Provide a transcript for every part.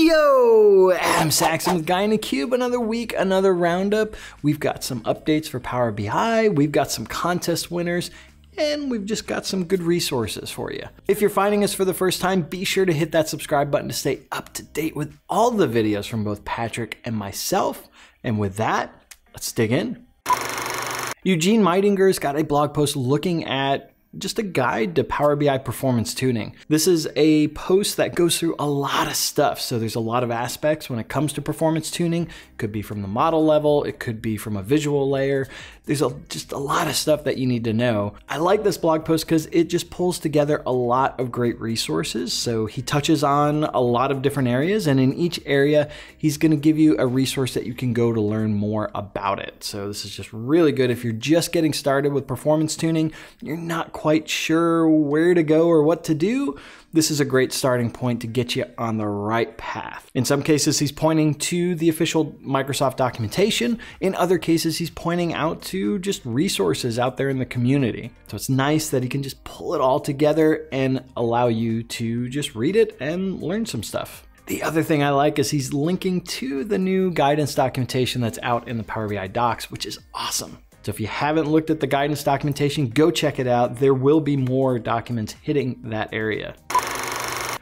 Yo, Adam Saxon with Guy in a Cube. Another week, another roundup. We've got some updates for Power BI, we've got some contest winners, and we've just got some good resources for you. If you're finding us for the first time, be sure to hit that subscribe button to stay up to date with all the videos from both Patrick and myself. And with that, let's dig in. Eugene Meidinger's got a blog post looking at just a guide to Power BI performance tuning. This is a post that goes through a lot of stuff. So there's a lot of aspects when it comes to performance tuning. It could be from the model level, it could be from a visual layer. There's just a lot of stuff that you need to know. I like this blog post because it just pulls together a lot of great resources. So he touches on a lot of different areas, and in each area, he's gonna give you a resource that you can go to learn more about it. So this is just really good. If you're just getting started with performance tuning, you're not quite sure where to go or what to do, this is a great starting point to get you on the right path. In some cases, he's pointing to the official Microsoft documentation. In other cases, he's pointing out to just resources out there in the community. So it's nice that he can just pull it all together and allow you to just read it and learn some stuff. The other thing I like is he's linking to the new guidance documentation that's out in the Power BI docs, which is awesome. So if you haven't looked at the guidance documentation, go check it out. There will be more documents hitting that area.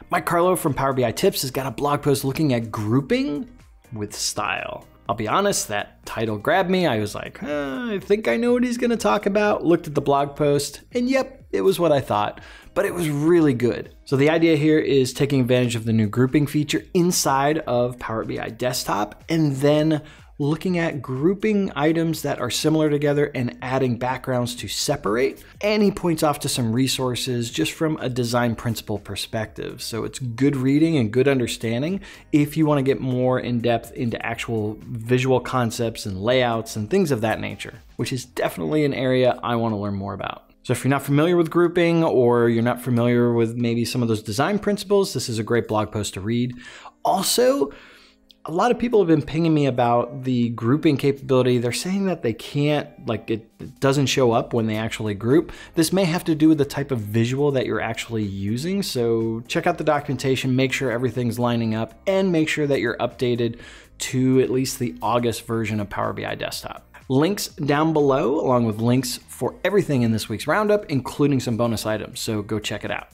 Mike Carlo from Power BI Tips has got a blog post looking at grouping with style. I'll be honest, that title grabbed me. I was like, I think I know what he's gonna talk about. Looked at the blog post, and yep, it was what I thought, but it was really good. So the idea here is taking advantage of the new grouping feature inside of Power BI Desktop, and then looking at grouping items that are similar together and adding backgrounds to separate. And he points off to some resources just from a design principle perspective. So it's good reading and good understanding if you want to get more in depth into actual visual concepts and layouts and things of that nature, which is definitely an area I want to learn more about. So if you're not familiar with grouping, or you're not familiar with maybe some of those design principles, this is a great blog post to read. Also, a lot of people have been pinging me about the grouping capability. They're saying that they can't, like it doesn't show up when they actually group. This may have to do with the type of visual that you're actually using. So check out the documentation, make sure everything's lining up, and make sure that you're updated to at least the August version of Power BI Desktop. Links down below, along with links for everything in this week's roundup, including some bonus items. So go check it out.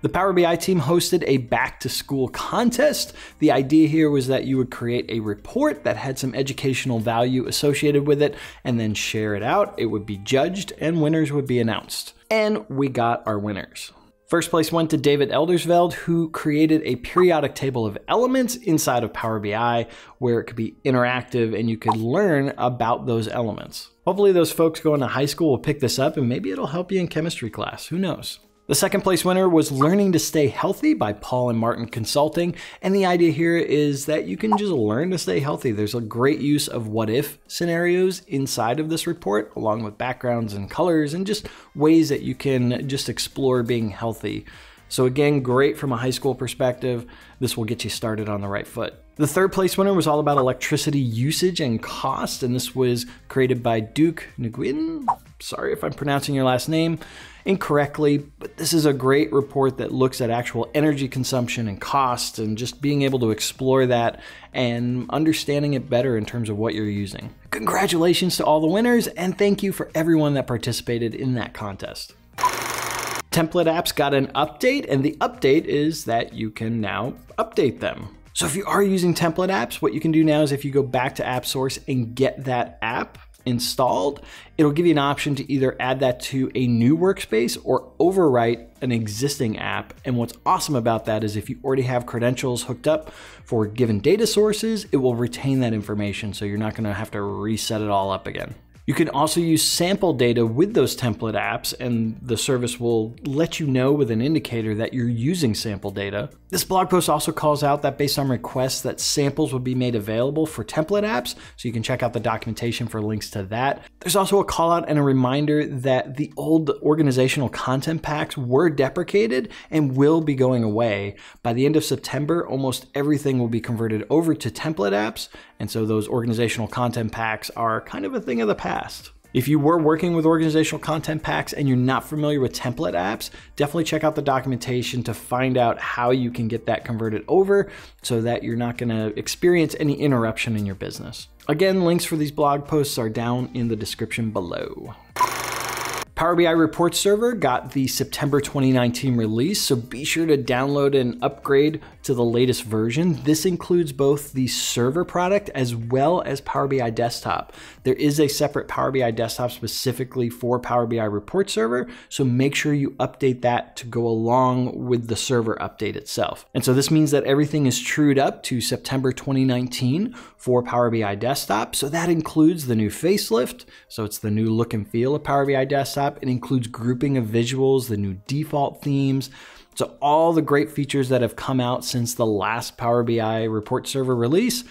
The Power BI team hosted a back-to-school contest. The idea here was that you would create a report that had some educational value associated with it and then share it out. It would be judged and winners would be announced. And we got our winners. First place went to David Eldersveld, who created a periodic table of elements inside of Power BI where it could be interactive and you could learn about those elements. Hopefully those folks going to high school will pick this up and maybe it'll help you in chemistry class, who knows? The second place winner was Learning to Stay Healthy by Paul and Martin Consulting. And the idea here is that you can just learn to stay healthy. There's a great use of what if scenarios inside of this report, along with backgrounds and colors and just ways that you can just explore being healthy. So again, great from a high school perspective. This will get you started on the right foot. The third place winner was all about electricity usage and cost, and this was created by Duke Nguyen. Sorry if I'm pronouncing your last name incorrectly, but this is a great report that looks at actual energy consumption and cost and just being able to explore that and understanding it better in terms of what you're using. Congratulations to all the winners, and thank you for everyone that participated in that contest. Template apps got an update, and the update is that you can now update them. So if you are using template apps, what you can do now is if you go back to App Source and get that app installed, it'll give you an option to either add that to a new workspace or overwrite an existing app. And what's awesome about that is if you already have credentials hooked up for given data sources, it will retain that information. So you're not going to have to reset it all up again. You can also use sample data with those template apps, and the service will let you know with an indicator that you're using sample data. This blog post also calls out that based on requests that samples would be made available for template apps, so you can check out the documentation for links to that. There's also a call out and a reminder that the old organizational content packs were deprecated and will be going away. By the end of September, almost everything will be converted over to template apps, and so those organizational content packs are kind of a thing of the past. If you were working with organizational content packs and you're not familiar with template apps, definitely check out the documentation to find out how you can get that converted over so that you're not going to experience any interruption in your business. Again, links for these blog posts are down in the description below. Power BI Report Server got the September 2019 release, so be sure to download and upgrade to the latest version. This includes both the server product as well as Power BI Desktop. There is a separate Power BI Desktop specifically for Power BI Report Server, so make sure you update that to go along with the server update itself. And so this means that everything is trued up to September 2019 for Power BI Desktop. So that includes the new facelift, so it's the new look and feel of Power BI Desktop. It includes grouping of visuals, the new default themes. So all the great features that have come out since the last Power BI Report Server release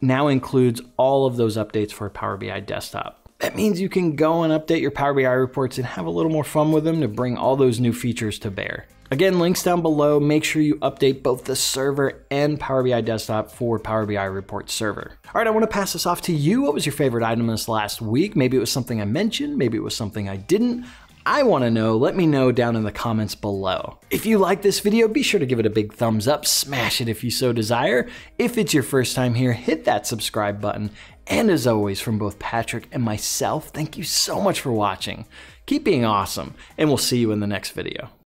now includes all of those updates for Power BI Desktop. That means you can go and update your Power BI reports and have a little more fun with them to bring all those new features to bear. Again, links down below. Make sure you update both the server and Power BI Desktop for Power BI Report Server. All right, I want to pass this off to you. What was your favorite item this last week? Maybe it was something I mentioned, maybe it was something I didn't. I want to know. Let me know down in the comments below. If you like this video, be sure to give it a big thumbs up, smash it if you so desire. If it's your first time here, hit that subscribe button. And as always, from both Patrick and myself, thank you so much for watching. Keep being awesome, and we'll see you in the next video.